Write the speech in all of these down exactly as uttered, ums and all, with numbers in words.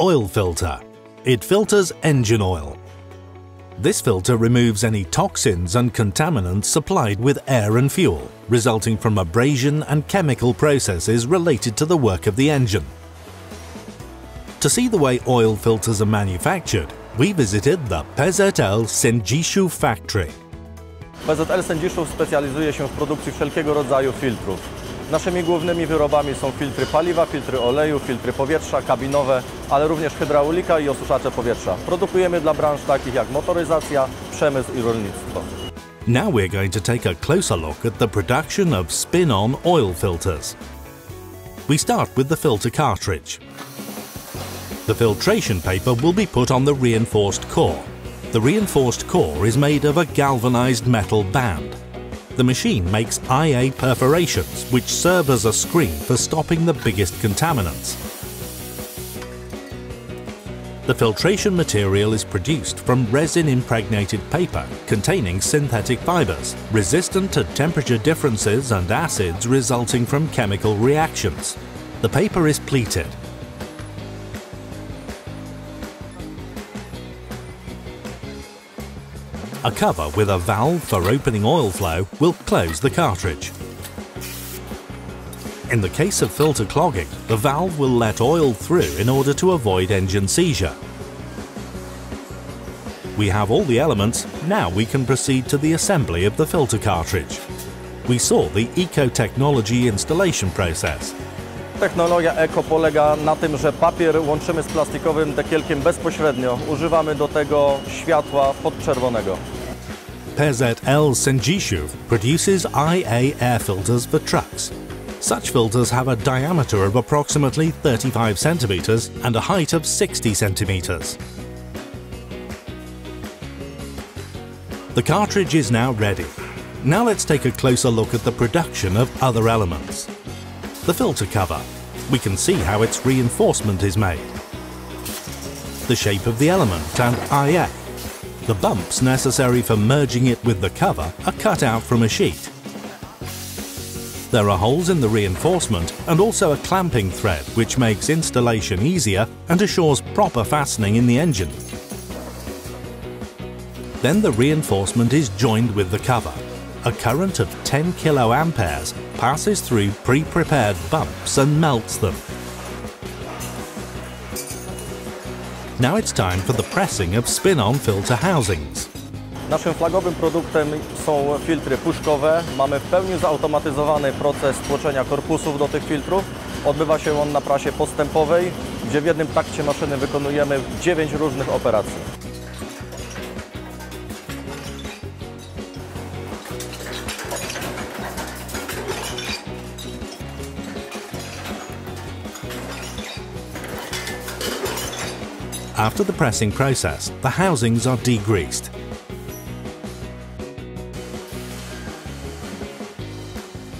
oil filter. It filters engine oil. This filter removes any toxins and contaminants supplied with air and fuel, resulting from abrasion and chemical processes related to the work of the engine. To see the way oil filters are manufactured, we visited the P Z L Sędziszów factory. P Z L Sędziszów specjalizuje się w produkcji wszelkiego rodzaju filtrów. Naszymi głównymi wyrobami są filtry paliwa, filtry oleju, filtry powietrza, kabinowe, ale również hydraulika I osuszacze powietrza. Produkujemy dla branż takich jak motoryzacja, przemysł I rolnictwo. Now we're going to take a closer look at the production of spin-on oil filters. We start with the filter cartridge. The filtration paper will be put on the reinforced core. The reinforced core is made of a galvanized metal band. The machine makes I A perforations, which serve as a screen for stopping the biggest contaminants. The filtration material is produced from resin-impregnated paper containing synthetic fibers, resistant to temperature differences and acids resulting from chemical reactions. The paper is pleated. A cover with a valve for opening oil flow will close the cartridge. In the case of filter clogging, the valve will let oil through in order to avoid engine seizure. We have all the elements, now we can proceed to the assembly of the filter cartridge. We saw the ECO technology installation process. Technologia ECO polega na tym, że papier łączymy z plastikowym dekielkiem bezpośrednio. Używamy do tego światła podczerwonego. P Z L Sędziszów produces I A air filters for trucks. Such filters have a diameter of approximately thirty-five centimeters and a height of sixty centimeters. The cartridge is now ready. Now let's take a closer look at the production of other elements. The filter cover. We can see how its reinforcement is made. The shape of the element and I A. The bumps necessary for merging it with the cover are cut out from a sheet. There are holes in the reinforcement and also a clamping thread which makes installation easier and assures proper fastening in the engine. Then the reinforcement is joined with the cover. A current of ten kiloamperes passes through pre-prepared bumps and melts them. Now it's time for the pressing of spin-on filter housings. Naszym flagowym produktem są filtry puszkowe. Mamy w pełni zautomatyzowany proces tłoczenia korpusów do tych filtrów. Odbywa się on na prasie postępowej, gdzie w jednym takcie maszyny wykonujemy dziewięć różnych operacji. After the pressing process, the housings are degreased.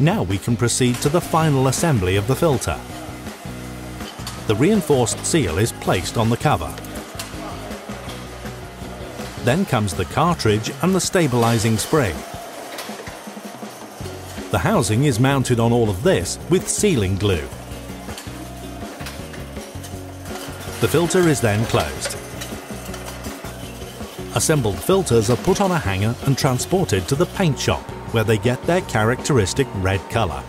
Now we can proceed to the final assembly of the filter. The reinforced seal is placed on the cover. Then comes the cartridge and the stabilizing spring. The housing is mounted on all of this with sealing glue. The filter is then closed. Assembled filters are put on a hanger and transported to the paint shop, where they get their characteristic red colour.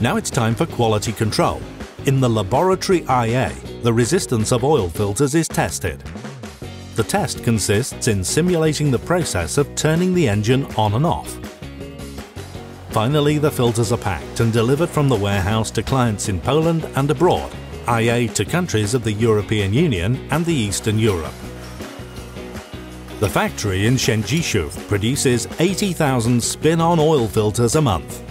Now it's time for quality control. In the laboratory I A, the resistance of oil filters is tested. The test consists in simulating the process of turning the engine on and off. Finally, the filters are packed and delivered from the warehouse to clients in Poland and abroad, I A to countries of the European Union and the Eastern Europe. The factory in Sędziszów produces eighty thousand spin-on oil filters a month.